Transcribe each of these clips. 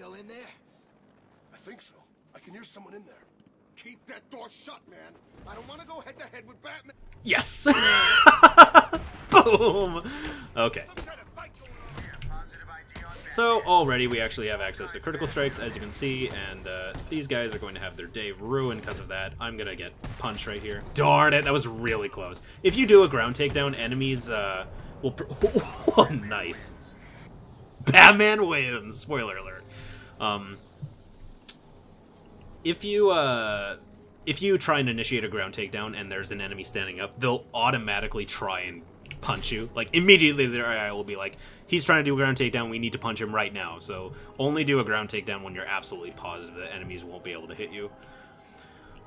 still in there? I think so. I can hear someone in there. Keep that door shut, man. I don't want to go head-to-head with Batman. Yes! Boom! Okay. So already we actually have access to critical strikes, as you can see, and these guys are going to have their day ruined because of that. I'm going to get punched right here. Darn it, that was really close. If you do a ground takedown, enemies will... Oh, nice. Batman wins! Spoiler alert. If you try and initiate a ground takedown and there's an enemy standing up, they'll automatically try and punch you. Like, immediately their AI will be like, he's trying to do a ground takedown, we need to punch him right now. So only do a ground takedown when you're absolutely positive that enemies won't be able to hit you.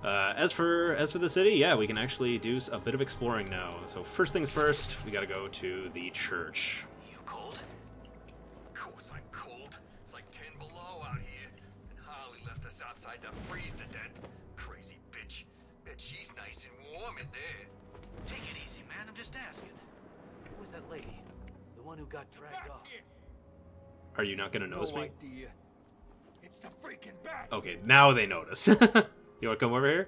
As for the city, yeah, we can actually do a bit of exploring now. So first things first, we gotta go to the church. You cold? Of course I'm cold. It's like 10 below out here. Harley left us outside to freeze to death. Crazy bitch. Bet she's nice and warm in there. Take it easy, man. I'm just asking. Who was that lady? The one who got dragged off? Are you not gonna notice me? Idea. It's the freaking bat. Okay, now they notice. You wanna come over here?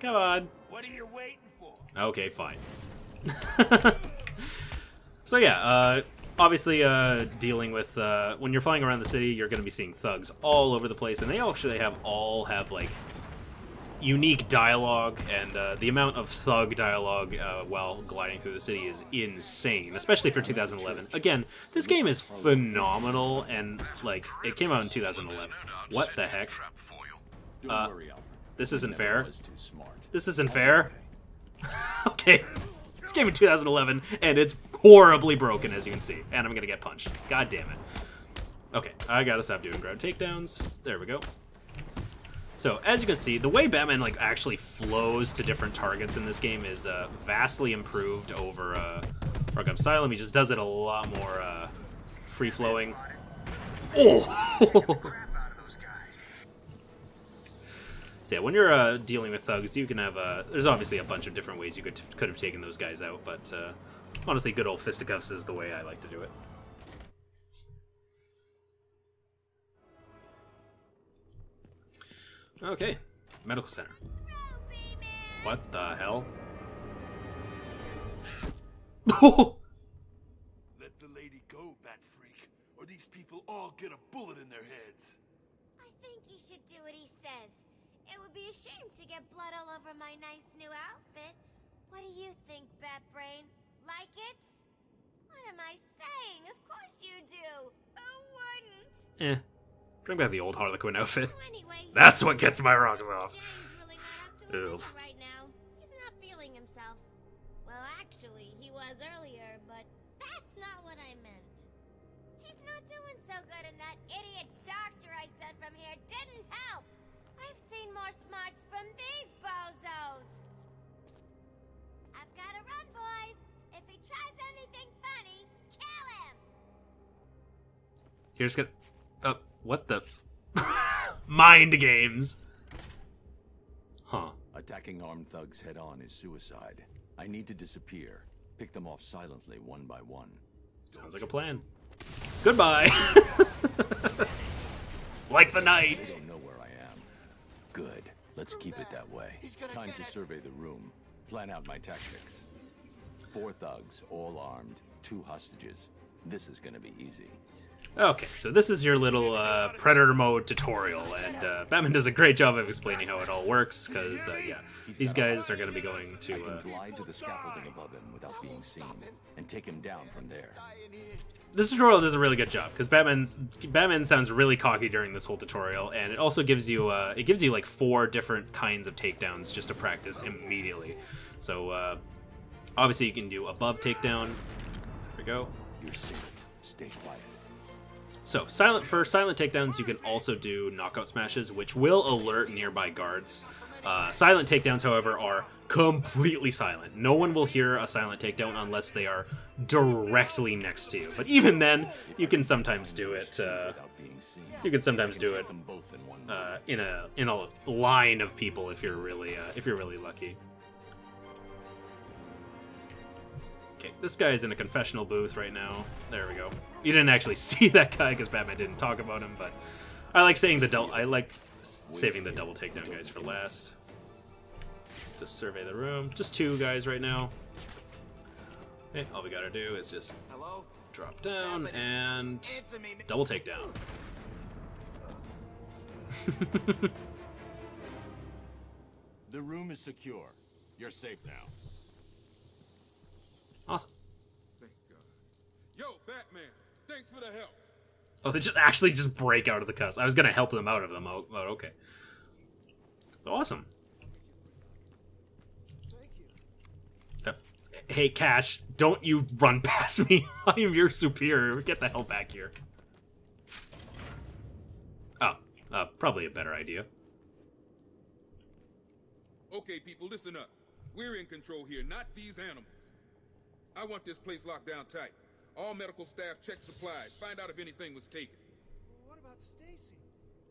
Come on. What are you waiting for? Okay, fine. So yeah, obviously, dealing with, when you're flying around the city, you're going to be seeing thugs all over the place, and they actually all have, like, unique dialogue, and the amount of thug dialogue while gliding through the city is insane, especially for 2011. Again, this game is phenomenal, and, like, it came out in 2011. What the heck? This isn't fair. This isn't fair. Okay. This game in 2011, and it's horribly broken, as you can see. And I'm gonna get punched. God damn it. Okay, I gotta stop doing ground takedowns. There we go. So, as you can see, the way Batman like actually flows to different targets in this game is vastly improved over Arkham Asylum. He just does it a lot more free-flowing. Oh! Yeah, when you're dealing with thugs, you can have there's obviously a bunch of different ways you could have taken those guys out, but honestly, good old fisticuffs is the way I like to do it. Okay, medical center. What the hell? Let the lady go, bat freak, or these people all get a bullet in their heads. I think you should do what he says. It would be a shame to get blood all over my nice new outfit. What do you think, Batbrain? Like it? What am I saying? Of course you do. Who wouldn't? Eh. Bring back the old Harley Quinn outfit. So anyway, that's what gets my rocks off. James really not up to right now. He's not feeling himself. Well, actually, he was earlier, but that's not what I meant. He's not doing so good, and that idiot doctor I sent from here didn't help. I've seen more smarts from these bozos. I've gotta run, boys. If he tries anything funny, kill him. Here's gonna. What the? Mind games. Huh. Attacking armed thugs head on is suicide. I need to disappear. Pick them off silently, one by one. Sounds like a plan. Goodbye. Like the night. Good. Let's keep it that way. Time to survey the room. Plan out my tactics. 4 thugs, all armed. 2 hostages. This is going to be easy. Okay, so this is your little Predator mode tutorial, and Batman does a great job of explaining how it all works, because, yeah, these guys are going to be going to... I can glide to the scaffolding above him without being seen, and take him down from there. This tutorial does a really good job, because Batman sounds really cocky during this whole tutorial, and it also gives you, like, 4 different kinds of takedowns just to practice immediately. So, obviously you can do above takedown. There we go. You're safe. Stay quiet. So, for silent takedowns, you can also do knockout smashes, which will alert nearby guards. Silent takedowns, however, are completely silent. No one will hear a silent takedown unless they are directly next to you. But even then, you can sometimes do it. In a line of people if you're really lucky. Okay, this guy is in a confessional booth right now. There we go. You didn't actually see that guy because Batman didn't talk about him, but I like saying the saving the double takedown guys for last. Just survey the room. Just two guys right now. Okay, all we gotta do is just drop down and double takedown. The room is secure. You're safe now. Awesome. Thank God. Yo, Batman, thanks for the help. Oh, they just actually just break out of the cuss. I was gonna help them out of them. Oh, okay. Awesome. Thank you. Hey, Cash, don't you run past me. I am your superior. Get the hell back here. Oh, probably a better idea. Okay, people, listen up. We're in control here, not these animals. I want this place locked down tight. All medical staff check supplies. Find out if anything was taken. What about Stacy?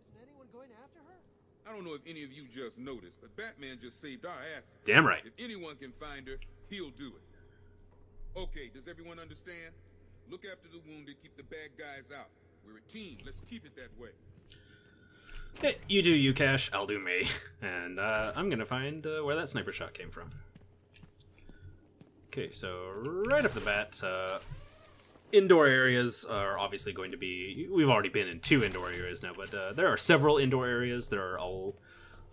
Isn't anyone going after her? I don't know if any of you just noticed, but Batman just saved our asses. Damn right. If anyone can find her, he'll do it. Okay, does everyone understand? Look after the wounded, keep the bad guys out. We're a team. Let's keep it that way. Hey, you do you, Cash. I'll do me. And I'm gonna find where that sniper shot came from. Okay, so right off the bat, indoor areas are obviously going to be... We've already been in two indoor areas now, but there are several indoor areas. There are all...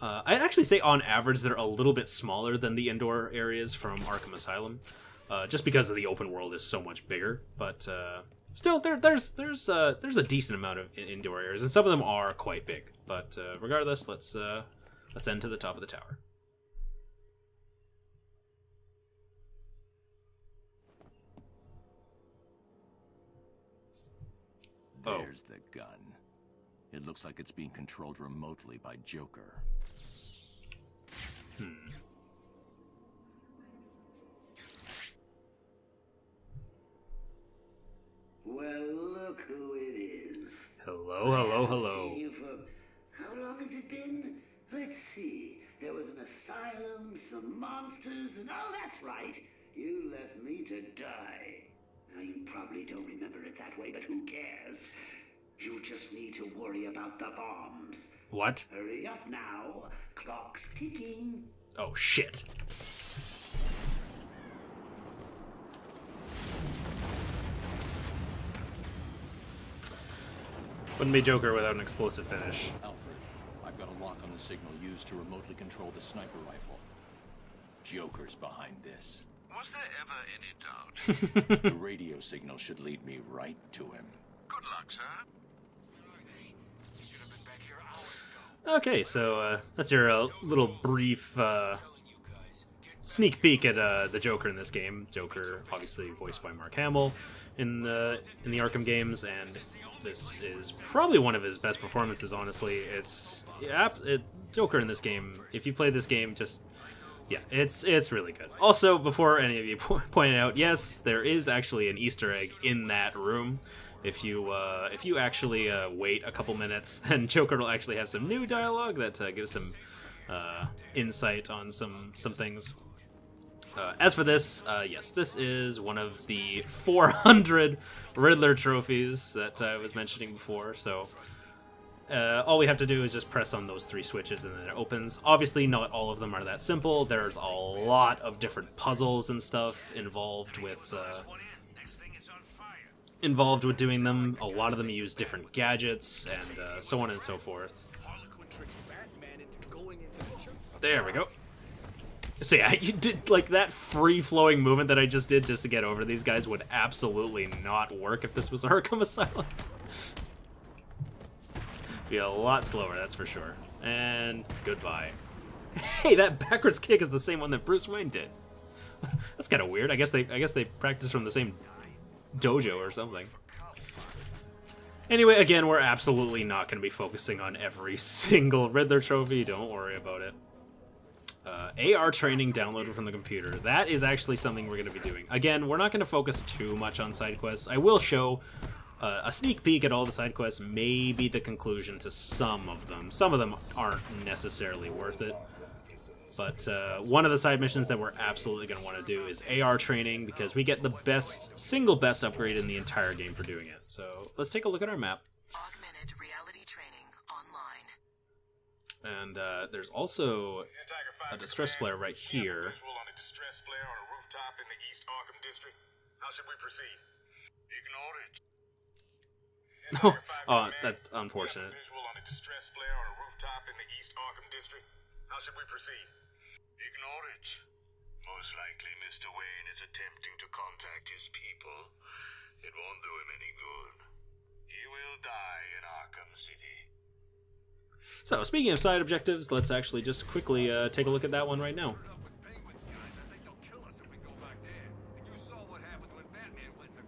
I'd actually say on average they're a little bit smaller than the indoor areas from Arkham Asylum, just because of the open world is so much bigger. But still, there's a decent amount of indoor areas, and some of them are quite big. But regardless, let's ascend to the top of the tower. There's the gun. It looks like it's being controlled remotely by Joker. Well, look who it is. Hello, hello, hello. How long has it been? Let's see. There was an asylum, some monsters, and oh, that's right. You left me to die. Now, you probably don't remember it that way, but who cares? You just need to worry about the bombs. What? Hurry up now. Clock's ticking. Oh, shit. Wouldn't be Joker without an explosive finish. Alfred, I've got a lock on the signal used to remotely control the sniper rifle. Joker's behind this. Was there ever any doubt? The radio signal should lead me right to him. Good luck, sir. Where are they? You should have been back here hours ago. Okay, so that's your little brief sneak peek at the Joker in this game. Joker, obviously voiced by Mark Hamill in the Arkham games, and this is probably one of his best performances. Honestly, Joker in this game. If you play this game, just yeah, it's really good. Also, before any of you pointed out, yes, there is actually an Easter egg in that room. If you actually wait a couple minutes, then Joker will actually have some new dialogue that gives some insight on some things. As for this, yes, this is one of the 400 Riddler trophies that I was mentioning before. So. All we have to do is just press on those three switches and then it opens. Obviously, not all of them are that simple. There's a lot of different puzzles and stuff involved with doing them. A lot of them use different gadgets and so on and so forth. There we go. So yeah, you did, like, that free-flowing movement that I just did just to get over these guys would absolutely not work if this was Arkham Asylum. Be a lot slower, that's for sure. And goodbye. Hey, that backwards kick is the same one that Bruce Wayne did. That's kind of weird. I guess they practice from the same dojo or something. Anyway, again, we're absolutely not going to be focusing on every single Riddler trophy. Don't worry about it. AR training downloaded from the computer. That is actually something we're going to be doing. Again, we're not going to focus too much on side quests. I will show. A sneak peek at all the side quests may be the conclusion to some of them. Some of them aren't necessarily worth it. But one of the side missions that we're absolutely going to want to do is AR training, because we get the best, single best upgrade in the entire game for doing it. So let's take a look at our map. Augmented reality training online. And there's also a distress flare right here. On a distress flare on a rooftop in the East Arkham District. How should we proceed? Ignore it. No, oh, that's unfortunate. Visual on a distress flare on a rooftop in the East Arkham District. How should we proceed? Ignore it. Most likely, Mr. Wayne is attempting to contact his people. It won't do him any good. He will die in Arkham City. So, speaking of side objectives, let's actually just quickly take a look at that one right now.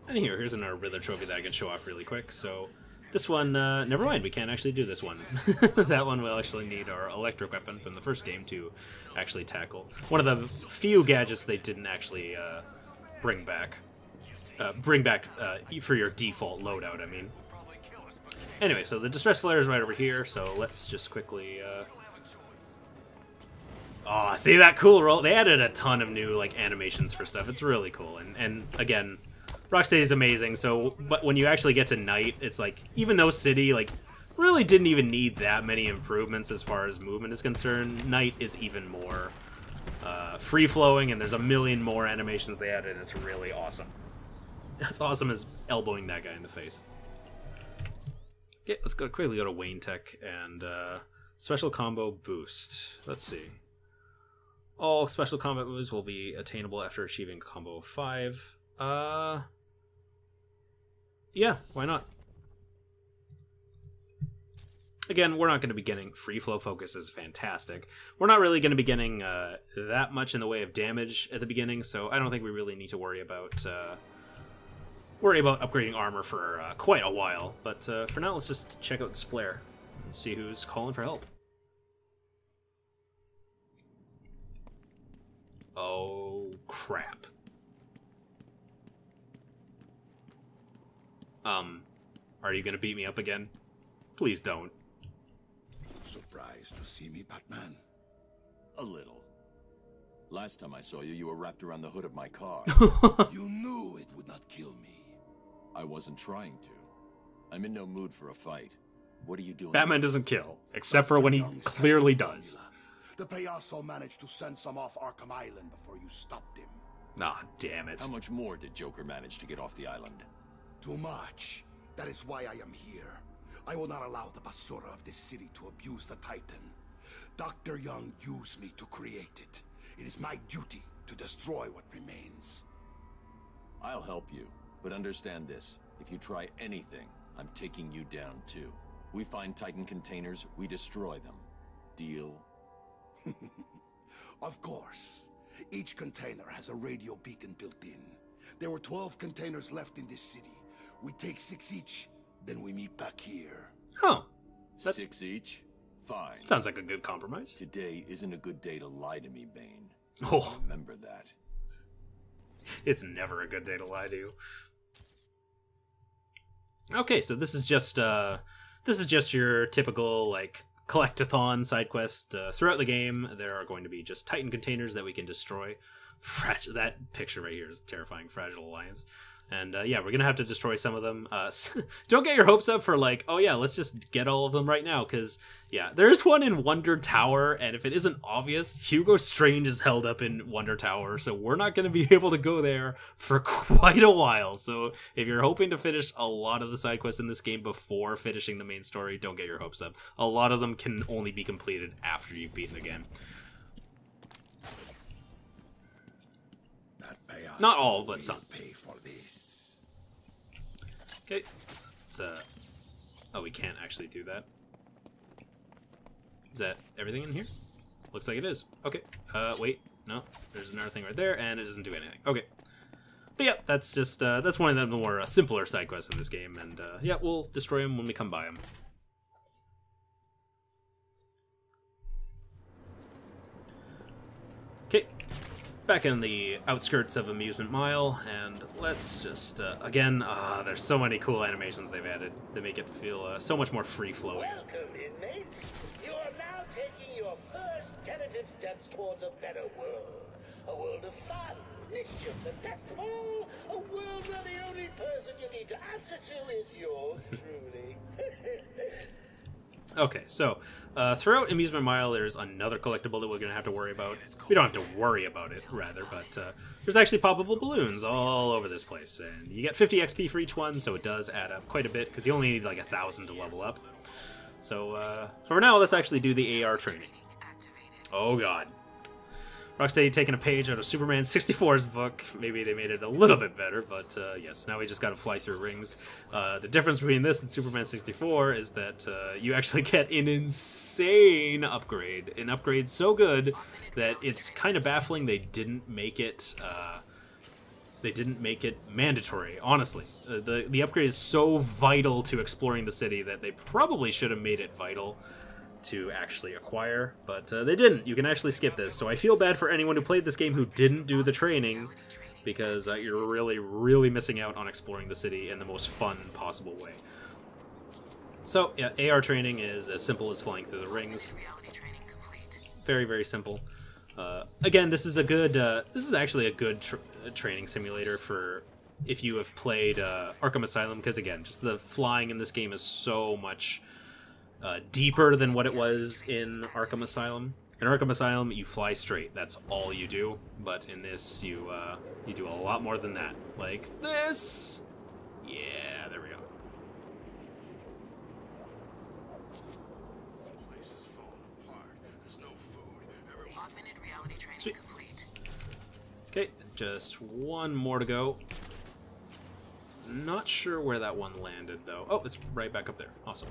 And here's another Riddler trophy that I can show off really quick. So this one, never mind, we can't actually do this one. That one will actually need our electric weapon from the first game to actually tackle. One of the few gadgets they didn't actually bring back for your default loadout, I mean. Anyway, so the distress flare is right over here, so let's just quickly... Oh, see that cool roll? They added a ton of new like animations for stuff. It's really cool. And again... Rocksteady is amazing, so but when you actually get to night, it's like, even though City like really didn't even need that many improvements as far as movement is concerned, night is even more free-flowing, and there's a million more animations they added, and it's really awesome. That's awesome as elbowing that guy in the face. Okay, let's go quickly go to Wayne Tech and Special Combo Boost. Let's see. All special combat moves will be attainable after achieving Combo 5. Yeah, why not? Again, we're not going to be getting free flow focus is fantastic. We're not really going to be getting that much in the way of damage at the beginning, so I don't think we really need to worry about upgrading armor for quite a while. But for now, let's just check out this flare and see who's calling for help. Oh crap. Are you gonna beat me up again? Please don't. Surprised to see me, Batman? A little. Last time I saw you, you were wrapped around the hood of my car. You knew it would not kill me. I wasn't trying to. I'm in no mood for a fight. What are you doing? Batman doesn't kill, except for when he clearly does. The Payaso managed to send some off Arkham Island before you stopped him. Ah, damn it. How much more did Joker manage to get off the island? Too much. That is why I am here. I will not allow the basura of this city to abuse the Titan. Dr. Young used me to create it. It is my duty to destroy what remains. I'll help you, but understand this. If you try anything, I'm taking you down too. We find Titan containers, we destroy them. Deal? Of course. Each container has a radio beacon built in. There were 12 containers left in this city. We take 6 each, then we meet back here. Oh. That's... 6 each? Fine. Sounds like a good compromise. Today isn't a good day to lie to me, Bane. Oh. Remember that. It's never a good day to lie to you. Okay, so this is just your typical like collect-a-thon side quest. Throughout the game, there are going to be just Titan containers that we can destroy. Fragile, that picture right here is terrifying. Fragile Alliance. And yeah, we're gonna have to destroy some of them. Don't get your hopes up for like, oh yeah, let's just get all of them right now, because yeah, there's one in Wonder Tower, and if it isn't obvious, Hugo Strange is held up in Wonder Tower, so we're not gonna be able to go there for quite a while. So if you're hoping to finish a lot of the side quests in this game before finishing the main story, don't get your hopes up. A lot of them can only be completed after you've beaten the game. Not all, but some. Pay for this. Okay. Oh, we can't actually do that. Is that everything in here? Looks like it is. Okay. Wait. No. There's another thing right there, and it doesn't do anything. Okay. But yeah, that's just that's one of the more simpler side quests in this game, and yeah, we'll destroy them when we come by them. Okay. Back in the outskirts of Amusement Mile, and let's just again, there's so many cool animations they've added. They make it feel so much more free-flowing. Welcome, inmates. You are now taking your first tentative rapid steps towards a better world. A world of fun, mischief, and best of all, a world where the only person you need to answer to is yours truly. Okay, so throughout Amusement Mile, there's another collectible that we're going to have to worry about. We don't have to worry about it, rather, but there's actually poppable balloons all over this place, and you get 50 XP for each one, so it does add up quite a bit, because you only need like 1,000 to level up. So for now, let's actually do the AR training. Oh god. Rocksteady taking a page out of Superman 64's book. Maybe they made it a little bit better, but yes, now we just gotta fly through rings. The difference between this and Superman 64 is that you actually get an insane upgrade. An upgrade so good that it's kind of baffling they didn't make it... They didn't make it mandatory, honestly. The upgrade is so vital to exploring the city that they probably should have made it vital to actually acquire, but they didn't. You can actually skip this, so I feel bad for anyone who played this game who didn't do the training, because you're really, really missing out on exploring the city in the most fun possible way. So, yeah, AR training is as simple as flying through the rings. Very, very simple. Again, this is a good. This is actually a good training simulator for if you have played Arkham Asylum, because again, just the flying in this game is so much deeper than what it was in Arkham Asylum. In Arkham Asylum, you fly straight. That's all you do. But in this, you you do a lot more than that. Like this. Yeah, there we go. Sweet. Okay, just one more to go. Not sure where that one landed, though. Oh, it's right back up there. Awesome.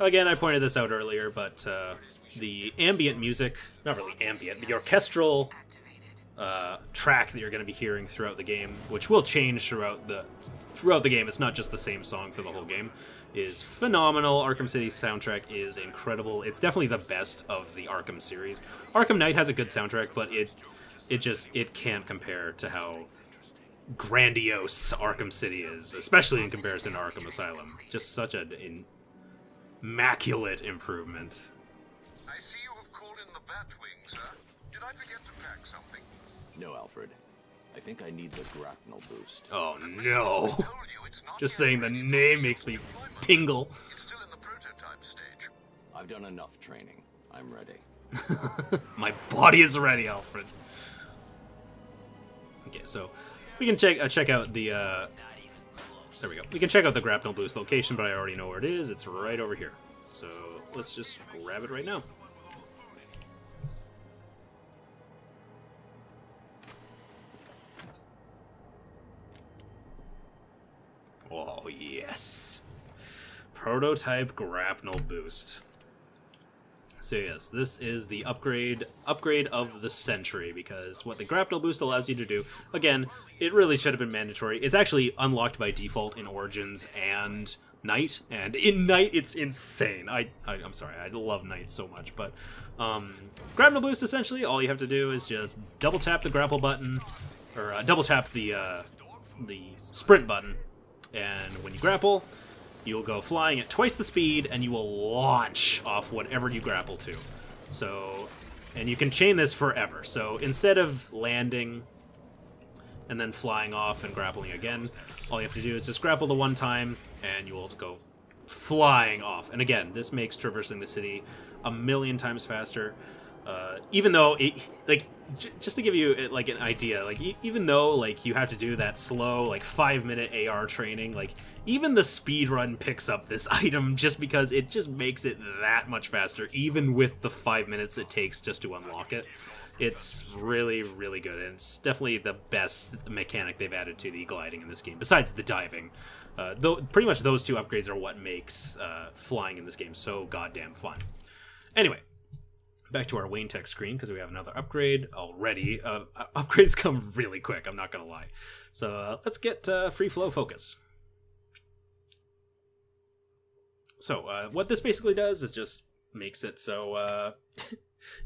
Again, I pointed this out earlier, but the ambient music, not really ambient, the orchestral track that you're going to be hearing throughout the game, which will change throughout the game, it's not just the same song for the whole game, is phenomenal. Arkham City's soundtrack is incredible. It's definitely the best of the Arkham series. Arkham Knight has a good soundtrack, but it just can't compare to how grandiose Arkham City is, especially in comparison to Arkham Asylum. Just such an immaculate improvement. I see you have called in the Batwing, sir. Did I forget to pack something? No, Alfred. I think I need the Grapnel Boost. Oh, no. Just saying the name makes me tingle. It's still in the prototype stage. I've done enough training. I'm ready. My body is ready, Alfred. Okay, so we can check out the... There we go. We can check out the Grapnel Boost location, but I already know where it is. It's right over here. So let's just grab it right now. Oh, yes. Prototype Grapnel Boost. So, yes, this is the upgrade of the century, because what the Grapnel Boost allows you to do, again, it really should have been mandatory. It's actually unlocked by default in Origins and Knight, and in Knight, it's insane. I'm sorry, I love Knight so much, but Grapnel Boost, essentially, all you have to do is just double tap the grapple button, or double tap the sprint button, and when you grapple, you'll go flying at twice the speed, and you will launch off whatever you grapple to. So, and you can chain this forever. So instead of landing and then flying off and grappling again, all you have to do is just grapple the one time, and you will go flying off. And again, this makes traversing the city a million times faster. Even though, just to give you like an idea, like even though like you have to do that slow like 5-minute AR training, like even the speedrun picks up this item just because it just makes it that much faster, even with the 5 minutes it takes just to unlock it. It's really, really good, and it's definitely the best mechanic they've added to the gliding in this game, besides the diving. Though pretty much those two upgrades are what makes flying in this game so goddamn fun. Anyway. Back to our Wayne Tech screen, because we have another upgrade already. Upgrades come really quick, I'm not going to lie. So let's get free flow focus. So what this basically does is just makes it so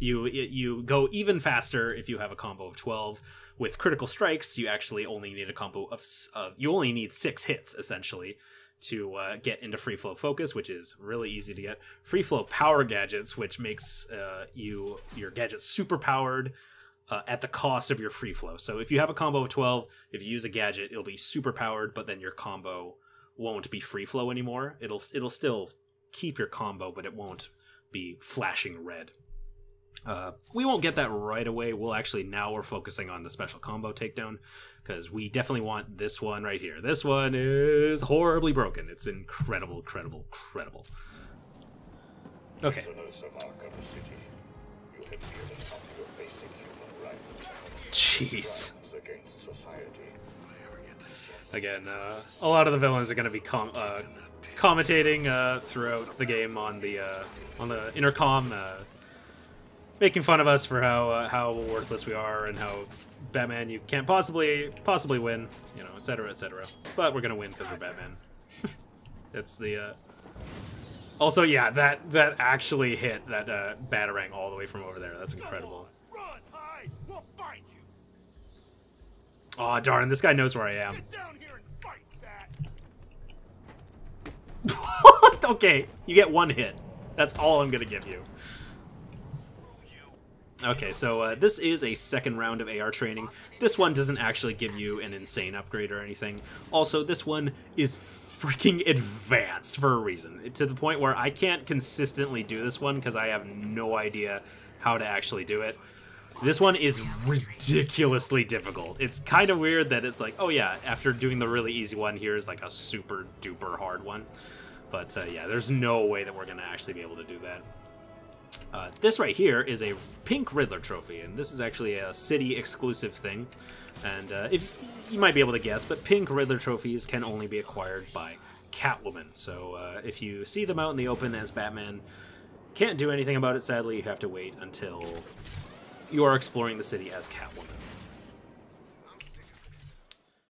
you go even faster if you have a combo of 12. With critical strikes, you actually only need a combo of you only need 6 hits essentially to get into free flow focus, which is really easy to get. Free flow power gadgets, which makes your gadgets super powered at the cost of your free flow. So if you have a combo of 12, if you use a gadget, it'll be super powered, but then your combo won't be free flow anymore. It'll still keep your combo, but it won't be flashing red. We won't get that right away. We'll actually, now we're focusing on the special combo takedown, because we definitely want this one right here. This one is horribly broken. It's incredible, incredible, incredible. Okay. Jeez. Again, a lot of the villains are going to be commentating throughout the game on the intercom, making fun of us for how worthless we are and how, Batman, you can't possibly win, you know, etc., etc. But we're gonna win because we're Batman. That's the. Also, yeah, that actually hit that Batarang all the way from over there. That's incredible. Run, hide. We'll find you. Aw, darn! This guy knows where I am. Get down here and fight that. Okay, you get one hit. That's all I'm gonna give you. Okay, so this is a second round of AR training. This one doesn't actually give you an insane upgrade or anything. Also, this one is freaking advanced for a reason, to the point where I can't consistently do this one because I have no idea how to actually do it. This one is ridiculously difficult. It's kind of weird that it's like, oh yeah, after doing the really easy one, here's like a super duper hard one. But yeah, there's no way that we're going to actually be able to do that. This right here is a pink Riddler trophy, and this is actually a city exclusive thing, and if you might be able to guess, but pink Riddler trophies can only be acquired by Catwoman. So if you see them out in the open as Batman, can't do anything about it, sadly. You have to wait until you are exploring the city as Catwoman.